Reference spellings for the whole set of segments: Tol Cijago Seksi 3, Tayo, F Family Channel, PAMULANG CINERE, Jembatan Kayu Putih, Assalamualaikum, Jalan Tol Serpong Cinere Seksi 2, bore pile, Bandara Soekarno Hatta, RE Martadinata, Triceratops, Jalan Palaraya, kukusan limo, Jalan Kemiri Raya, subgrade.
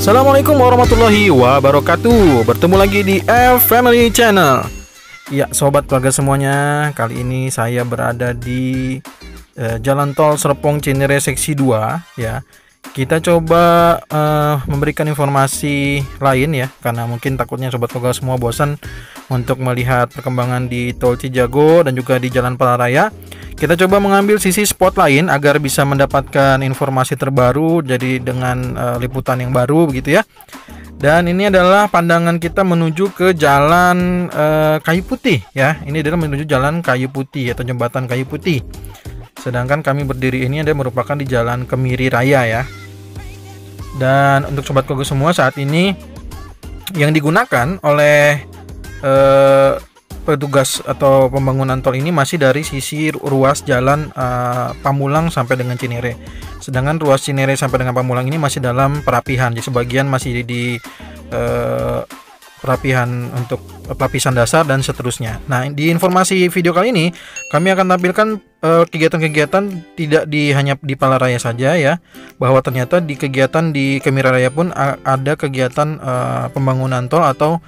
Assalamualaikum warahmatullahi wabarakatuh. Bertemu lagi di F Family Channel. Ya sobat keluarga semuanya, kali ini saya berada di Jalan Tol Serpong Cinere Seksi 2 ya. Kita coba memberikan informasi lain ya, karena mungkin takutnya sobat keluarga semua bosan untuk melihat perkembangan di Tol Cijago dan juga di Jalan Palaraya. Kita coba mengambil sisi spot lain agar bisa mendapatkan informasi terbaru, jadi dengan liputan yang baru begitu ya. Dan ini adalah pandangan kita menuju ke Jalan Kayu Putih ya. Ini adalah menuju Jalan Kayu Putih atau Jembatan Kayu Putih. Sedangkan kami berdiri ini ada merupakan di Jalan Kemiri Raya ya. Dan untuk sobat keluarga semua, saat ini yang digunakan oleh petugas atau pembangunan tol ini masih dari sisi ruas jalan Pamulang sampai dengan Cinere. Sedangkan ruas Cinere sampai dengan Pamulang ini masih dalam perapihan. Jadi sebagian masih di perapihan untuk lapisan dasar dan seterusnya. Nah, di informasi video kali ini kami akan tampilkan kegiatan-kegiatan tidak hanya di Palaraya saja ya, bahwa ternyata di kegiatan di Kemiri Raya pun ada kegiatan pembangunan tol atau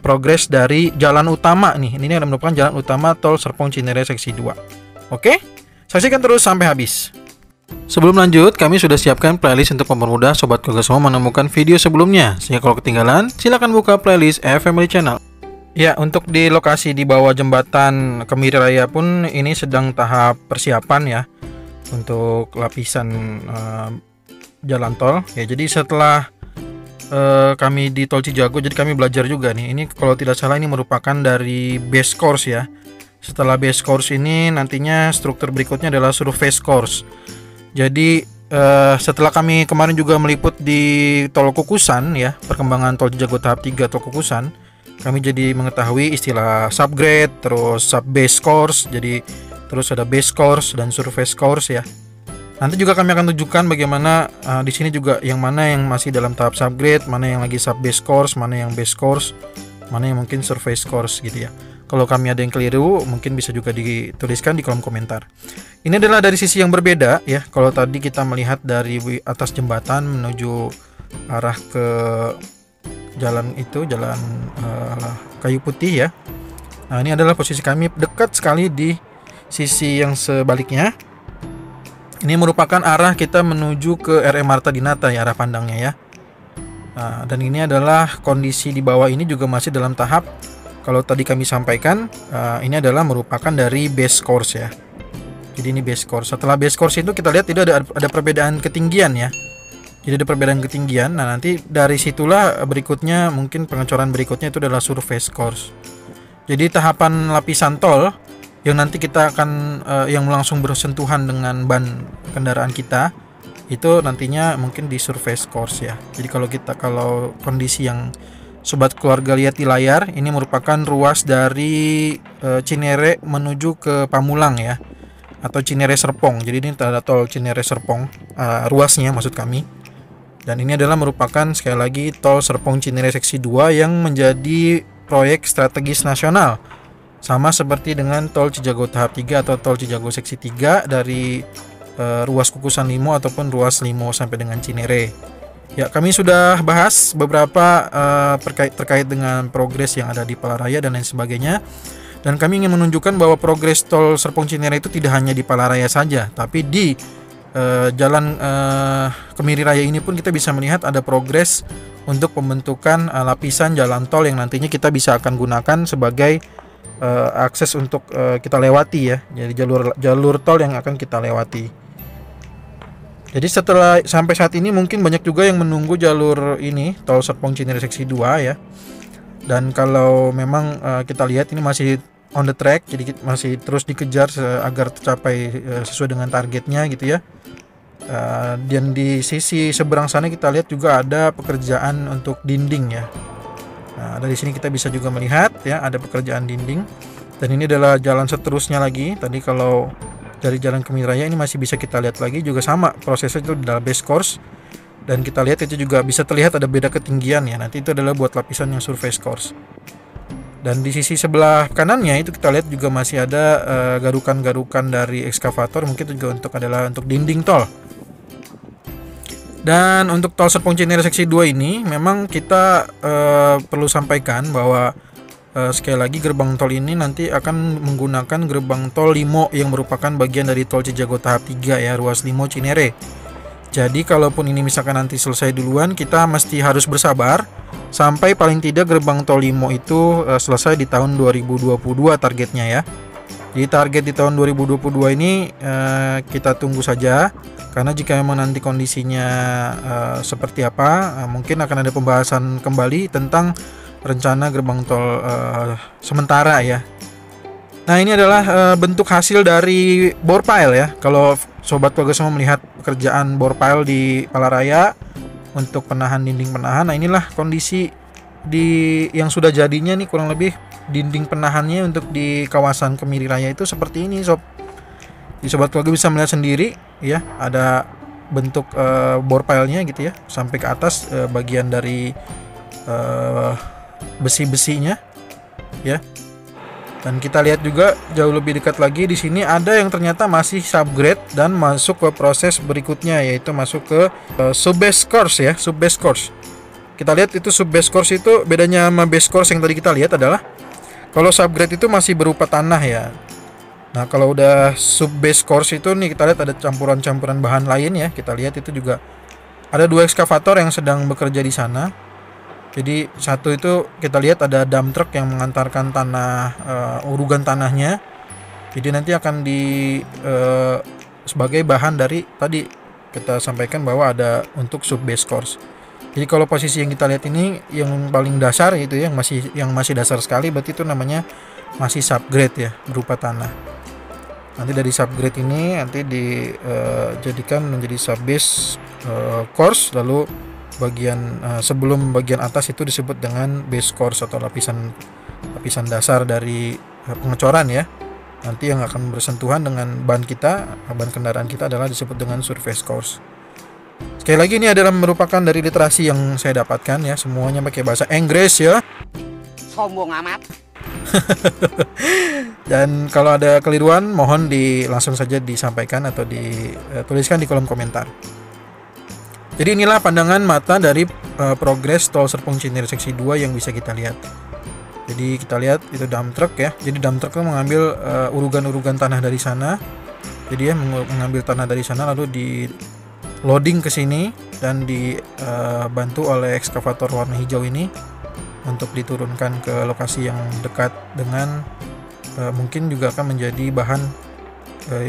progres dari jalan utama nih. Ini adalah merupakan jalan utama Tol Serpong Cinere Seksi 2. Oke, saksikan terus sampai habis. Sebelum lanjut, kami sudah siapkan playlist untuk mempermudah sobat keluarga semua menemukan video sebelumnya. Sehingga kalau ketinggalan, silakan buka playlist F Family Channel. Ya, untuk di lokasi di bawah jembatan Kemiri Raya pun ini sedang tahap persiapan ya untuk lapisan jalan tol. Ya, jadi setelah kami di Tol Cijago, jadi kami belajar juga nih. Ini kalau tidak salah ini merupakan dari base course ya. Setelah base course ini nantinya struktur berikutnya adalah surface course. Jadi setelah kami kemarin juga meliput di Tol Kukusan ya, perkembangan Tol Cijago tahap 3 Tol Kukusan, kami jadi mengetahui istilah subgrade, terus sub base course, jadi terus ada base course dan surface course ya. Nanti juga kami akan tunjukkan bagaimana di sini juga yang mana yang masih dalam tahap subgrade, mana yang lagi sub base course, mana yang base course, mana yang mungkin surface course gitu ya. Kalau kami ada yang keliru, mungkin bisa juga dituliskan di kolom komentar. Ini adalah dari sisi yang berbeda ya. Kalau tadi kita melihat dari atas jembatan menuju arah ke jalan itu, jalan Kayu Putih ya. Nah, ini adalah posisi kami dekat sekali di sisi yang sebaliknya. Ini merupakan arah kita menuju ke RE Martadinata ya, arah pandangnya ya. Nah, dan ini adalah kondisi di bawah ini juga masih dalam tahap, kalau tadi kami sampaikan, ini adalah merupakan dari base course ya. Jadi ini base course. Setelah base course itu kita lihat tidak ada perbedaan ketinggian ya. Jadi ada perbedaan ketinggian. Nah, nanti dari situlah berikutnya mungkin pengecoran berikutnya itu adalah surface course. Jadi tahapan lapisan tol yang nanti kita akan yang langsung bersentuhan dengan ban kendaraan kita itu nantinya mungkin di surface course ya. Jadi kalau kondisi yang sobat keluarga lihat di layar ini merupakan ruas dari Cinere menuju ke Pamulang ya, atau Cinere Serpong. Jadi ini ada tol Cinere Serpong ruasnya maksud kami. Dan ini adalah merupakan sekali lagi Tol Serpong Cinere Seksi 2 yang menjadi proyek strategis nasional. Sama seperti dengan Tol Cijago Tahap 3 atau Tol Cijago Seksi 3 dari ruas Kukusan Limo ataupun ruas Limo sampai dengan Cinere. Ya, kami sudah bahas beberapa terkait dengan progres yang ada di Palaraya dan lain sebagainya. Dan kami ingin menunjukkan bahwa progres Tol Serpong Cinere itu tidak hanya di Palaraya saja, tapi di Jalan Kemiri Raya ini pun kita bisa melihat ada progres untuk pembentukan lapisan jalan tol yang nantinya kita bisa akan gunakan sebagai akses untuk kita lewati ya, jadi jalur tol yang akan kita lewati. Jadi setelah sampai saat ini mungkin banyak juga yang menunggu jalur ini Tol Serpong Cinere Seksi 2 ya. Dan kalau memang kita lihat ini masih on the track, jadi masih terus dikejar agar tercapai sesuai dengan targetnya gitu ya. Dan di sisi seberang sana kita lihat juga ada pekerjaan untuk dinding ya. Nah, dari sini kita bisa juga melihat ya ada pekerjaan dinding. Dan ini adalah jalan seterusnya lagi. Tadi kalau dari Jalan Kemiri Raya ini masih bisa kita lihat lagi juga sama prosesnya, itu adalah base course. Dan kita lihat itu juga bisa terlihat ada beda ketinggian ya. Nanti itu adalah buat lapisan yang surface course. Dan di sisi sebelah kanannya itu kita lihat juga masih ada garukan-garukan dari ekskavator, mungkin itu juga adalah untuk dinding tol. Dan untuk tol Serpong Cinere Seksi 2 ini memang kita perlu sampaikan bahwa sekali lagi gerbang tol ini nanti akan menggunakan gerbang tol Limo yang merupakan bagian dari tol Cijago tahap 3 ya, ruas Limo Cinere. Jadi kalaupun ini misalkan nanti selesai duluan, kita mesti harus bersabar sampai paling tidak gerbang tol Limo itu selesai di tahun 2022 targetnya ya. Jadi target di tahun 2022 ini kita tunggu saja, karena jika memang nanti kondisinya seperti apa, mungkin akan ada pembahasan kembali tentang rencana gerbang tol sementara ya. Nah ini adalah bentuk hasil dari bor pile ya. Kalau sobat keluarga semua melihat pekerjaan bor pile di Palaraya untuk penahan dinding penahan, nah inilah kondisi di yang sudah jadinya nih, kurang lebih dinding penahannya untuk di kawasan Kemiri Raya itu seperti ini sob. Di sobat keluarga bisa melihat sendiri ya, ada bentuk bor pile-nya gitu ya, sampai ke atas bagian dari besi-besinya ya. Dan kita lihat juga jauh lebih dekat lagi di sini ada yang ternyata masih subgrade dan masuk ke proses berikutnya, yaitu masuk ke subbase course ya, subbase course. Kita lihat itu subbase course itu bedanya sama base course yang tadi kita lihat adalah kalau subgrade itu masih berupa tanah ya. Nah kalau udah subbase course itu nih kita lihat ada campuran-campuran bahan lain ya. Kita lihat itu juga ada dua ekskavator yang sedang bekerja di sana. Jadi satu itu kita lihat ada dump truck yang mengantarkan tanah, urugan tanahnya. Jadi nanti akan di sebagai bahan dari tadi kita sampaikan bahwa ada untuk subbase course. Jadi kalau posisi yang kita lihat ini yang paling dasar itu ya, yang masih dasar sekali, berarti itu namanya masih subgrade ya, berupa tanah. Nanti dari subgrade ini nanti dijadikan menjadi subbase course, lalu bagian sebelum bagian atas itu disebut dengan base course atau lapisan dasar dari pengecoran ya. Nanti yang akan bersentuhan dengan ban kendaraan kita adalah disebut dengan surface course. Sekali lagi ini adalah merupakan dari literasi yang saya dapatkan ya, semuanya pakai bahasa Inggris ya. Sombong amat. Dan kalau ada keliruan mohon langsung saja disampaikan atau dituliskan di kolom komentar. Jadi inilah pandangan mata dari progres tol Serpong Cinere Seksi 2 yang bisa kita lihat. Jadi kita lihat itu dump truck ya. Jadi dump truck itu mengambil urugan-urugan tanah dari sana. Jadi ya mengambil tanah dari sana lalu di loading ke sini dan dibantu oleh ekskavator warna hijau ini untuk diturunkan ke lokasi yang dekat dengan mungkin juga akan menjadi bahan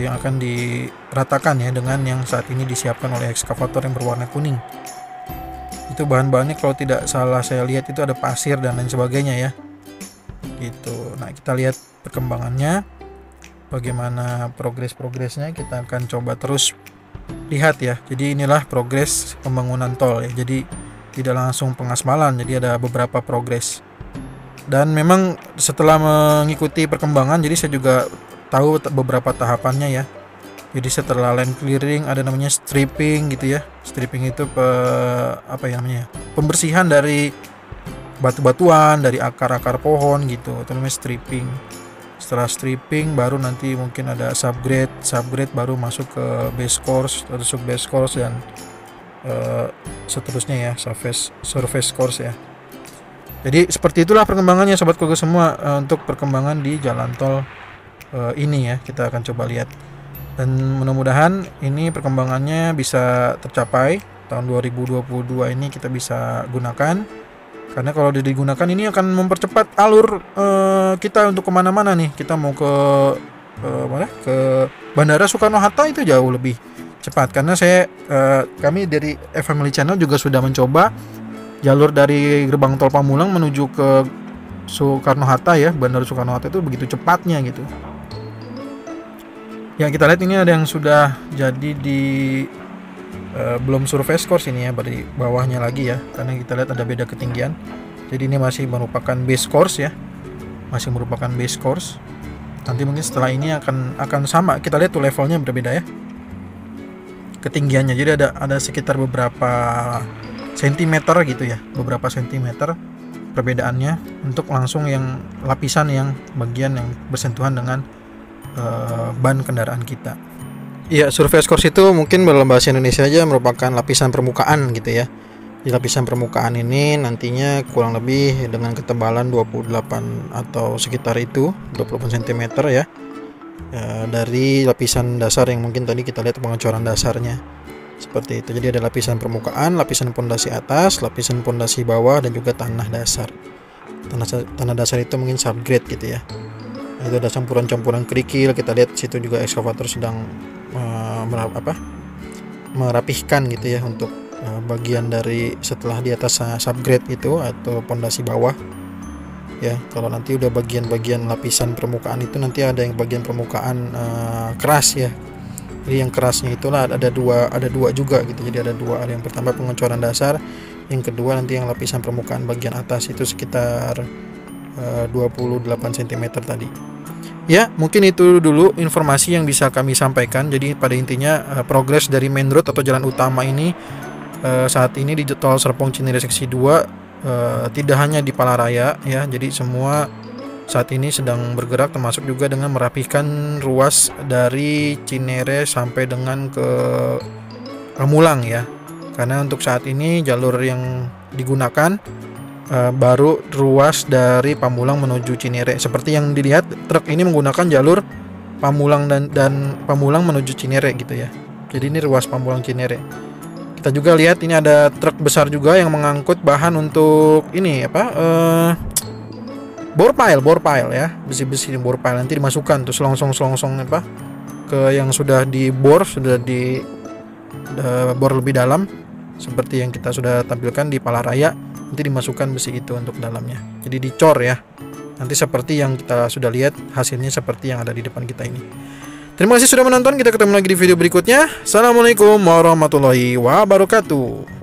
yang akan diratakan ya dengan yang saat ini disiapkan oleh ekskavator yang berwarna kuning. Itu bahan-bahannya kalau tidak salah saya lihat itu ada pasir dan lain sebagainya ya. Gitu. Nah, kita lihat perkembangannya bagaimana progres-progresnya, kita akan coba terus lihat ya. Jadi inilah progres pembangunan tol ya. Jadi tidak langsung pengasmalan, jadi ada beberapa progres. Dan memang setelah mengikuti perkembangan, jadi saya juga tahu beberapa tahapannya ya. Jadi setelah land clearing ada namanya stripping gitu ya. Stripping itu pembersihan dari batu-batuan, dari akar-akar pohon gitu. Itu namanya stripping. Setelah stripping baru nanti mungkin ada subgrade baru masuk ke base course atau sub base course dan seterusnya ya, surface course ya. Jadi seperti itulah perkembangannya sobat keluarga semua untuk perkembangan di jalan tol ini ya, kita akan coba lihat. Dan mudah-mudahan ini perkembangannya bisa tercapai tahun 2022 ini kita bisa gunakan. Karena kalau digunakan ini akan mempercepat alur kita untuk kemana-mana nih. Kita mau ke Bandara Soekarno Hatta itu jauh lebih cepat. Karena kami dari F Family Channel juga sudah mencoba jalur dari gerbang tol Pamulang menuju ke Soekarno Hatta ya, Bandara Soekarno Hatta itu begitu cepatnya gitu. Ya kita lihat ini ada yang sudah jadi di belum surface course ini ya, dari bawahnya lagi ya, karena kita lihat ada beda ketinggian. Jadi ini masih merupakan base course ya, masih merupakan base course. Nanti mungkin setelah ini akan sama, kita lihat tuh levelnya berbeda ya. ketinggiannya. Jadi ada sekitar beberapa sentimeter gitu ya, beberapa sentimeter perbedaannya untuk langsung yang lapisan yang bagian yang bersentuhan dengan ban kendaraan kita. Iya, surface course itu mungkin dalam bahasa Indonesia aja merupakan lapisan permukaan gitu ya. Di lapisan permukaan ini nantinya kurang lebih dengan ketebalan 28 atau sekitar itu 28 cm ya, dari lapisan dasar yang mungkin tadi kita lihat pengecoran dasarnya seperti itu. Jadi ada lapisan permukaan, lapisan pondasi atas, lapisan pondasi bawah, dan juga tanah dasar. Tanah dasar itu mungkin subgrade gitu ya. Nah, itu ada campuran-campuran kerikil, kita lihat situ juga ekskavator sedang merapihkan gitu ya untuk bagian dari setelah di atas subgrade itu atau pondasi bawah ya. Kalau nanti udah bagian-bagian lapisan permukaan itu nanti ada yang bagian permukaan keras ya. Jadi yang kerasnya itulah ada dua juga gitu. Jadi ada dua, yang pertama pengecoran dasar, yang kedua nanti yang lapisan permukaan bagian atas itu sekitar 28 cm tadi. Ya, mungkin itu dulu informasi yang bisa kami sampaikan. Jadi pada intinya progres dari main road atau jalan utama ini saat ini di Tol Serpong Cinere Seksi 2 tidak hanya di Palaraya ya, jadi semua saat ini sedang bergerak, termasuk juga dengan merapihkan ruas dari Cinere sampai dengan ke Pamulang ya, karena untuk saat ini jalur yang digunakan baru ruas dari Pamulang menuju Cinere. Seperti yang dilihat, truk ini menggunakan jalur Pamulang dan Pamulang menuju Cinere gitu ya. Jadi ini ruas Pamulang Cinere. Kita juga lihat ini ada truk besar juga yang mengangkut bahan untuk ini bor pile ya, besi-besi bor pile nanti dimasukkan tuh selongsong-selongsong ke yang sudah dibor, sudah di bor lebih dalam seperti yang kita sudah tampilkan di Palaraya. Nanti dimasukkan besi itu untuk dalamnya, jadi dicor ya, nanti seperti yang kita sudah lihat hasilnya seperti yang ada di depan kita ini. Terima kasih sudah menonton, kita ketemu lagi di video berikutnya. Assalamualaikum warahmatullahi wabarakatuh.